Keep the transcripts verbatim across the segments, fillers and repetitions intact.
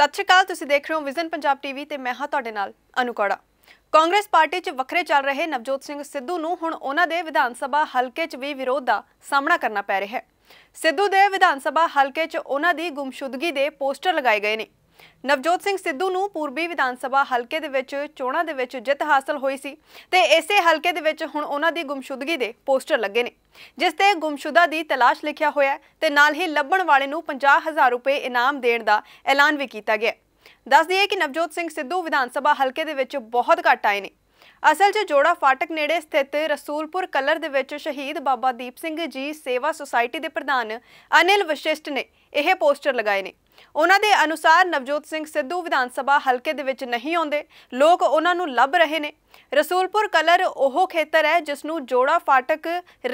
सत श्री अकाल, तुसीं देख रहे हो विजन पंजाब टीवी ते मैं हां तुहाडे नाल अनुकौड़ा। कांग्रेस पार्टी च वखरे चल रहे नवजोत सिंह सिद्धू नूं हुण उन्हां दे विधान सभा हलके च भी विरोध दा सामना करना पै रिहा है। सिद्धू दे विधान सभा हलके च उन्हां दी गुमशुदगी दे पोस्टर लगाए गए ने। नवजोत सिंह सिद्धू नूं पूर्वी विधान सभा हलके दे विच चोणां दे विच जित हासिल होई सी ते इसे हलके दे विच हुण उन्हां दी गुमशुदगी दे पोस्टर लगे ने, जिस ते गुमशुदा दी तलाश लिखिया होया ते नाल ही लभण वाले नूं पचास हज़ार रुपए इनाम देण दा ऐलान भी कीता गया। दस दिए कि नवजोत सिंह सिद्धू विधान सभा हलके दे विच बहुत घट आए ने। असल च जोड़ा फाटक नेड़े स्थित रसूलपुर कलर दे विच शहीद बाबा दीप सिंह जी सेवा सोसायटी दे प्रधान अनिल वशिष्ठ ने यह पोस्टर लगाए ने। उन्हां दे अनुसार नवजोत सिंह सिद्धू विधान सभा हलके दे विच नहीं आउंदे, लोग उन्हां नूं लभ रहे ने। रसूलपुर कलर ओह खेतर है जिस नूं जोड़ा फाटक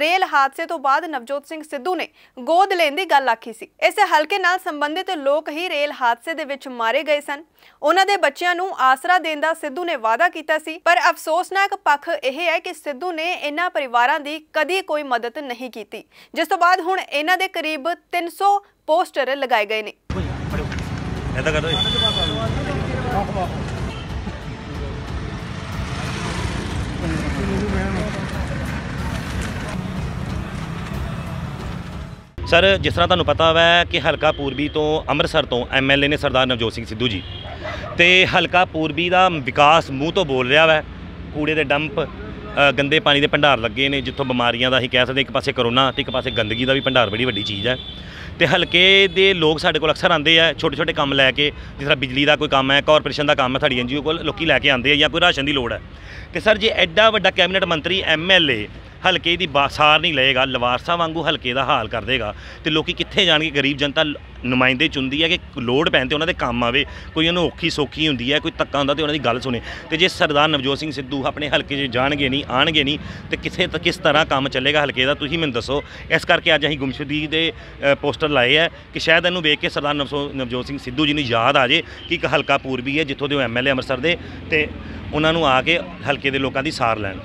रेल हादसे तो बाद नवजोत सिंह सिद्धू ने गोद लेण दी गल आखी सी। इस हलके नाल संबंधित लोग ही रेल हादसे दे विच मारे गए सन। उन्हां दे बच्चियां नूं आसरा देण दा सिद्धू ने वादा कीता सी, पर अफसोसनाक पक्ष यह है कि सिद्धू ने इन्हां परिवारां दी कदी कोई मदद नहीं कीती, जिस तो बाद हुण इन्हां दे करीब तीन सौ पोस्टर लगाए गए ने। ऐसा कर सर, जिस तरह तुहानू पता वा कि हलका पूर्वी तो अमृतसर तो एम एल ए ने सरदार नवजोत सिंह सिद्धू जी तो हलका पूर्वी का विकास मूँह तो बोल रहा वा। कूड़े के डंप, गंदे पानी के भंडार लगे ने, जितों बीमारियां का असीं कह सकते, एक पासे करोना तो एक पासे गंदगी का भी भंडार बड़ी वड्डी चीज़ है। तो हल्के दे लोग साढ़े को अक्सर आते हैं छोटे छोटे काम लैके, जिस तरह बिजली का कोई काम है, कॉरपोरेशन का काम है, साड़ी एन जी ओ को लोग लैके आते हैं, या कोई राशन की लड़ है। तो सर जी एडा व्डा कैबिनेट मंत्री एम एल ए हल्के की सार नहीं लेगा, लवारसा वांगू हल्के का हाल कर देगा तो लोग कितने जाएंगे। गरीब जनता नुमाइंदे चुनती है कि लोड़ पैन तो उन्होंने काम आवे, कोई उन्होंने औखी सौखी होंगी है, कोई धक्का होंगे तो उन्होंने गल सुने। तो जे सरदार नवजोत सिंह सिद्धू अपने हल्के जाणगे नहीं, आएंगे नहीं तो किसे किस तरह काम चलेगा हल्के का, तुसीं मैनूं दसो। इस करके अज असीं गुमशुदगी दे पोस्टर लाए है कि शायद इन्हूं वेख के सरदार नवजोत सिंह सिद्धू जी नूं याद आ जाए कि एक हल्का पूर्वी है जिथों के एम एल ए अमृतसर दे, ते उन्हां नूं आके हल्के के लोगों की सार लैण।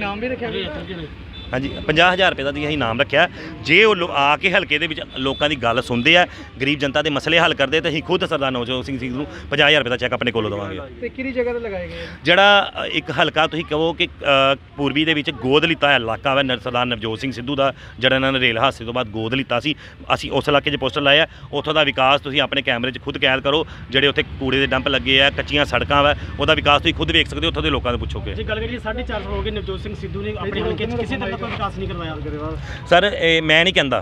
नाम भी रखे हाँ जी, पचास हज़ार रुपये का जी नाम रखा। जे वो आके हल्के लोगों की गल सुनते हैं, गरीब जनता के मसले हल करते, तो अं खुद सरदार नवजोत सिंह सिद्धू पचास हज़ार रुपये का चैक अपने कोलों देवांगे। कि जगह लगाए गए जड़ा एक हल्का तुसीं कहो कि पूर्वी के गोद लिता इलाका वा सरदार नवजोत सिंह सिद्धू का, जड़ा इन्होंने रेल हादसे तो बाद गोद लिता सी। असीं उस इलाके च पोस्टर लाया, उतों का विकास तुसीं अपने कैमरे खुद कैद करो। जोड़े उत्थे कूड़े के डंप लगे है, कच्चिया सड़कों वा, उसका विकास तुसीं खुद वेख सकते हो, उत्थों के लोगों को पुछोगे। गल करिए साढ़े चार सौ हो गए नवजोत सिंह सिद्धू ने अपने हल्के च किसी तरह विकास नहीं करवाया। सर मैं नहीं कहता,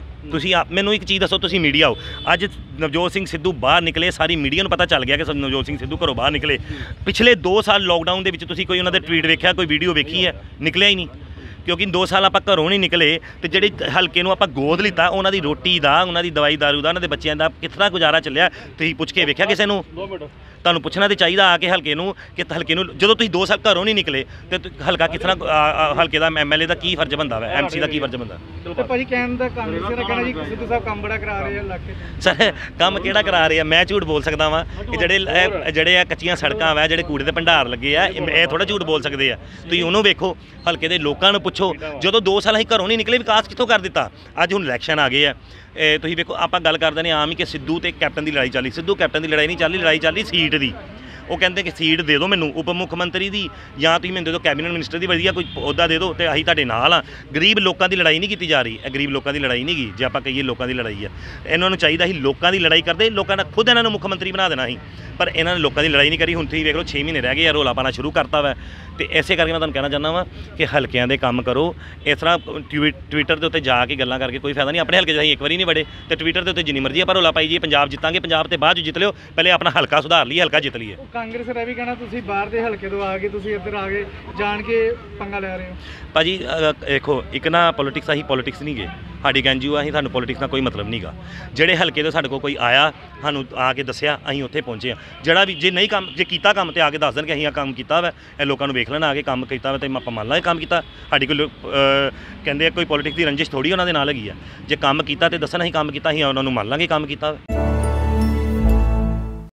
मैनू एक चीज़ दसो, तुम मीडिया हो, अज नवजोत सिंह सिद्धू बाहर निकले, सारी मीडिया को पता चल गया कि नवजोत सिंह सिद्धू घरों बाहर निकले। पिछले दो साल लॉकडाउन के कोई उन्होंने ट्वीट वेख्या, कोई वीडियो वेखी है? निकलिया ही नहीं, क्योंकि दो साल आप घरों नहीं निकले। तो जिहड़े हल्के नूं आपां गोद लिता, उन्हों की रोटी का, उन्हों की दवाई दारू का, उन्होंने बच्चों का कितना गुजारा चलिया, तुसीं पुछ के वेख्या किसी नूं? तुहानूं पुछना तो चाहिए आके हल्के नूं कि हल्के नूं जदों तुसीं दो साल घरों नहीं निकले तो हल्का किस तरह, हल्के का एम एल ए का की फर्ज बनता है, एम सी का की फर्ज बनता है? सर काम किहड़ा करा रहे हैं, मैं झूठ बोल सकता वा। जिहड़े जिहड़े कच्चियां सड़कां वा, जिहड़े कूड़े के भंडार लगे है, ये थोड़ा झूठ बोल सकते हैं। तुसीं उन्होंने वेखो, हल्के के लोगों को पुछो, जो दो साल अं घरों नहीं निकले विकास कितों कर दिता। अज हुण इलैक्शन आ गए है, तुसीं वेखो आपां गल करदे ने आम ही कि सिद्धू ते कैप्टन की लड़ाई चली। सिद्धू कैप्टन की लड़ाई नहीं चली, लड़ाई चली सीट दी। वो कहते कि सीट दे दो मैनू उप मुख्यमंत्री की, या तुसीं मैनूं दे दो कैबिनेट मिनिस्टर की, वधिया कोई अहुदा दे दो, तो असीं तुहाडे नाल आ। गरीब लोगों की लड़ाई नहीं की जा रही, गरीब लोगों की लड़ाई नहीं गी। जे आपां कहिए लोगों की लड़ाई है, इन्होंने चाहिए ही लोगों की लड़ाई करते, लोगों ने खुद इन्होंने मुख्यमंत्री बना देना ही, पर इन्होंने लोगों की लड़ाई नहीं करी। हुण तुसीं वेख लो छे महीने रह गए यार, रोला पाना शुरू करता वा। तो इसे करके मैं तुहानूं कहना चाहना वा कि हल्कियां दे काम करो। इस तरह ट्वी ट्विटर के उत्ते जाके गल्लां करके कोई फायदा नहीं। अपने हल्के असीं एक बारी नहीं बड़े, तो ट्विटर के उत्ते जिन्नी मर्जी आपां रोला पाई जी, पंजाब जितांगे, पंजाब ते बाद जित लिओ, पहले अपना हल्का सुधार लईए, हल्का जित लईए। कांग्रेस ने भी कहना तुसीं बाहर दे हल्के तो आ गए, तुसीं इधर आ गए, जान के पंगा लै रहे हो। भाजी देखो, एक ना पॉलिटिक्स, असीं पॉलिटिक्स नहीं गए, साडी एन जी ओ, असीं सानूं पॉलिटिक्स का कोई मतलब नहीं गा। जिहड़े हल्के तो साडे कोल कोई आया, सानूं आके दस्सिया, असीं उत्थे पहुंचे हां। जिहड़ा भी जे नहीं काम जे कीता काम ते आके दस देण कि असीं आ काम कीता वा, ए लोकां नूं वेख लैण आके काम कीता वा ते आपां मल्ला काम कीता। साडी कोई कहंदे कोई पॉलिटिक्स की रंजिश थोड़ी उन्हां दे नाल हैगी आ। जे काम कीता ते दस्सण असीं काम कीता, असीं उन्हां नूं मल्लांगे काम कीता।